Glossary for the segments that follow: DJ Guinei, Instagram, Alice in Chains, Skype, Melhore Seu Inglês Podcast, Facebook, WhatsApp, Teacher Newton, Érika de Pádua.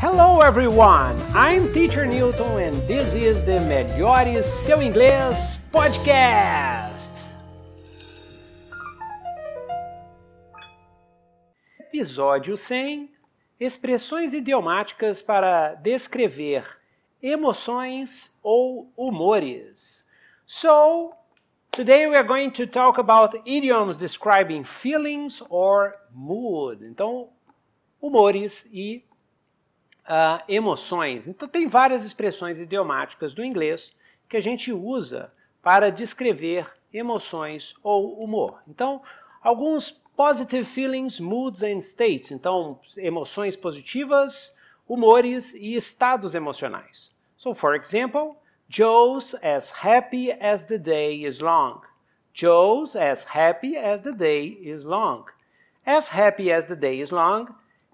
Hello everyone, I'm Teacher Newton and this is the Melhore Seu Inglês Podcast. Episódio 100, expressões idiomáticas para descrever emoções ou humores. So, today we are going to talk about idioms describing feelings or mood. Então, humores e emoções. Então, tem várias expressões idiomáticas do inglês que a gente usa para descrever emoções ou humor. Então, alguns positive feelings, moods and states. Então, emoções positivas, humores e estados emocionais. So, for example, Joe's as happy as the day is long. Joe's as happy as the day is long. As happy as the day is long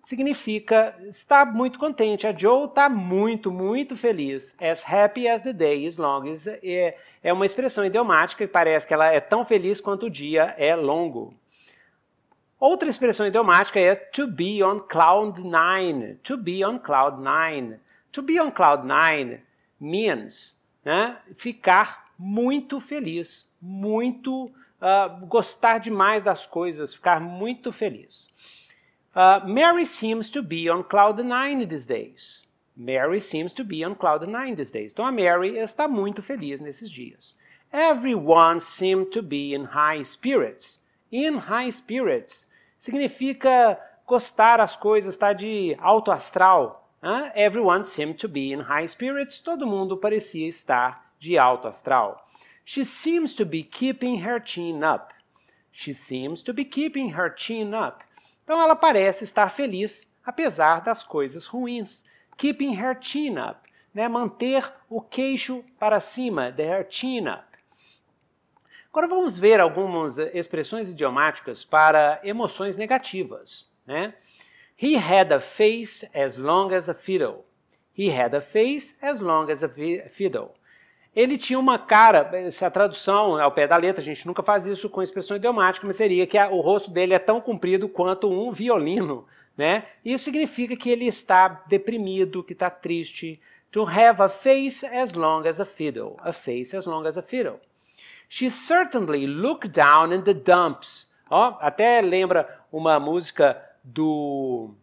significa está muito contente. A Joe está muito, muito feliz. As happy as the day is long. É uma expressão idiomática e parece que ela é tão feliz quanto o dia é longo. Outra expressão idiomática é to be on cloud nine. To be on cloud nine. To be on cloud nine means, né, ficar muito feliz, muito gostar demais das coisas, ficar muito feliz. Mary seems to be on cloud nine these days. Mary seems to be on cloud nine these days. Então, a Mary está muito feliz nesses dias. Everyone seemed to be in high spirits. In high spirits significa gostar das coisas, estar de alto astral. Everyone seemed to be in high spirits. Todo mundo parecia estar de alto astral. She seems to be keeping her chin up. She seems to be keeping her chin up. Então, ela parece estar feliz, apesar das coisas ruins. Keeping her chin up, né? Manter o queixo para cima, her chin up. Agora, vamos ver algumas expressões idiomáticas para emoções negativas, né? He had a face as long as a fiddle. He had a face as long as a fiddle. Ele tinha uma cara, se a tradução ao pé da letra, a gente nunca faz isso com expressão idiomática, mas seria que o rosto dele é tão comprido quanto um violino, né? Isso significa que ele está deprimido, que está triste. To have a face as long as a fiddle. A face as long as a fiddle. She certainly looked down in the dumps. Oh, até lembra uma música do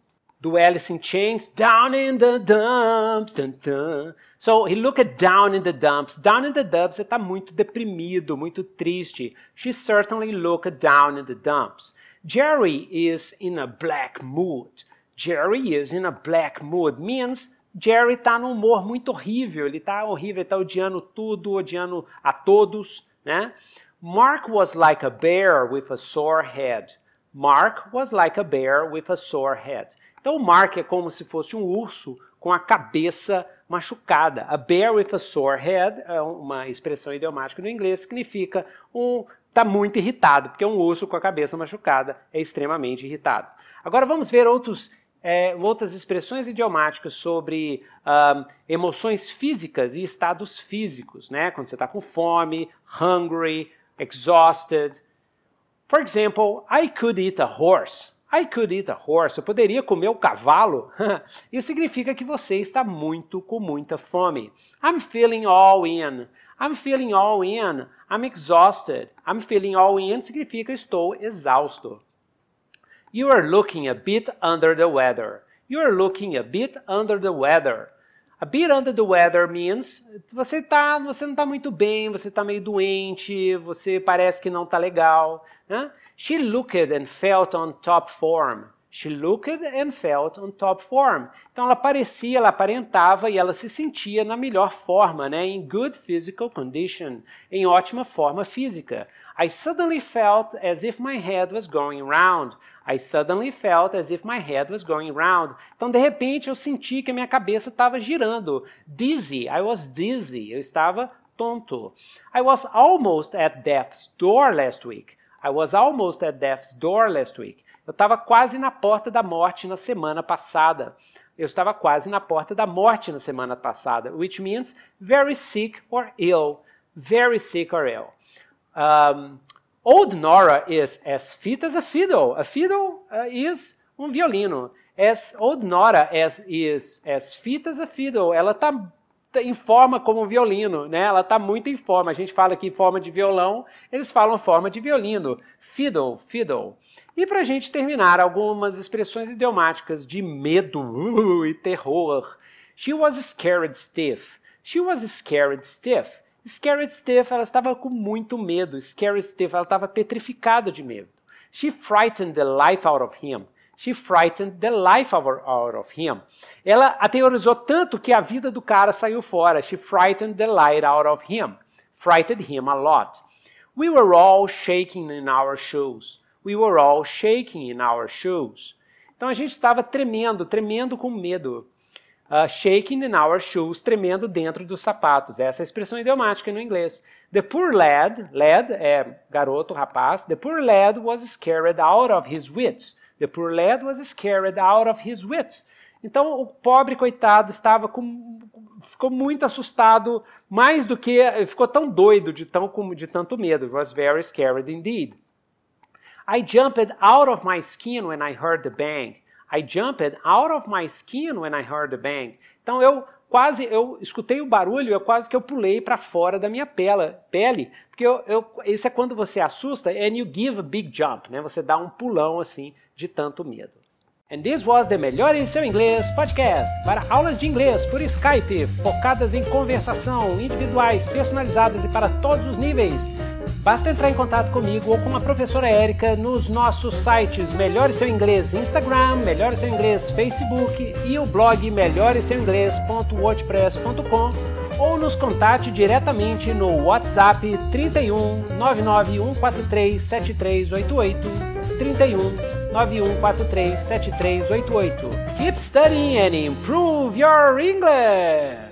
Alice in Chains, down in the dumps. Dun, dun. So, he looked down in the dumps. Down in the dumps, ele está muito deprimido, muito triste. She certainly looked down in the dumps. Jerry is in a black mood. Jerry is in a black mood means Jerry está num humor muito horrível. Ele está horrível, ele está odiando tudo, odiando a todos, né? Mark was like a bear with a sore head. Mark was like a bear with a sore head. Então, Mark é como se fosse um urso com a cabeça machucada. A bear with a sore head é uma expressão idiomática no inglês, significa tá muito irritado, porque um urso com a cabeça machucada é extremamente irritado. Agora vamos ver outras expressões idiomáticas sobre emoções físicas e estados físicos, né? Quando você está com fome, hungry, exhausted. For example, I could eat a horse. I could eat a horse. Eu poderia comer um cavalo. Isso significa que você está com muita fome. I'm feeling all in. I'm feeling all in. I'm exhausted. I'm feeling all in significa estou exausto. You are looking a bit under the weather. You are looking a bit under the weather. A bit under the weather means você não está muito bem, você está meio doente, você parece que não está legal, né? She looked and felt on top form. She looked and felt on top form. Então, ela parecia, ela aparentava e ela se sentia na melhor forma, né? In good physical condition, em ótima forma física. I suddenly felt as if my head was going round. I suddenly felt as if my head was going round. Então, de repente, eu senti que a minha cabeça estava girando. Dizzy, I was dizzy, eu estava tonto. I was almost at death's door last week. I was almost at death's door last week. Eu estava quase na porta da morte na semana passada. Eu estava quase na porta da morte na semana passada. Which means very sick or ill. Very sick or ill. Old Nora is as fit as a fiddle. A fiddle is um violino. As old Nora is as fit as a fiddle. Ela está em forma como um violino, né? Ela está muito em forma. A gente fala aqui forma de violão, eles falam forma de violino. Fiddle, fiddle. E para a gente terminar, algumas expressões idiomáticas de medo e terror. She was scared stiff. She was scared stiff. Scared stiff, ela estava com muito medo. Scared stiff, ela estava petrificada de medo. She frightened the life out of him. She frightened the life out of him. Ela aterrorizou tanto que a vida do cara saiu fora. She frightened the life out of him. Frightened him a lot. We were all shaking in our shoes. We were all shaking in our shoes. Então a gente estava tremendo, tremendo com medo. Shaking in our shoes, tremendo dentro dos sapatos. Essa é a expressão idiomática no inglês. The poor lad, lad é garoto, rapaz. The poor lad was scared out of his wits. The poor lad was scared out of his wits. Então o pobre coitado estava ficou muito assustado, mais do que ficou tão doido de tanto medo. Was very scared indeed. I jumped out of my skin when I heard the bang. I jumped out of my skin when I heard the bang. Então eu escutei o barulho, eu quase que eu pulei para fora da minha pele, porque isso é quando você assusta, and you give a big jump, né? Você dá um pulão assim de tanto medo. And this was the Melhore Seu Inglês Podcast, para aulas de inglês por Skype, focadas em conversação, individuais, personalizadas e para todos os níveis. Basta entrar em contato comigo ou com a professora Érica nos nossos sites Melhore Seu Inglês Instagram, Melhore Seu Inglês Facebook e o blog melhoreseuinglês.wordpress.com ou nos contate diretamente no WhatsApp 31 99143 7388 31 99143 7388. Keep studying and improve your English!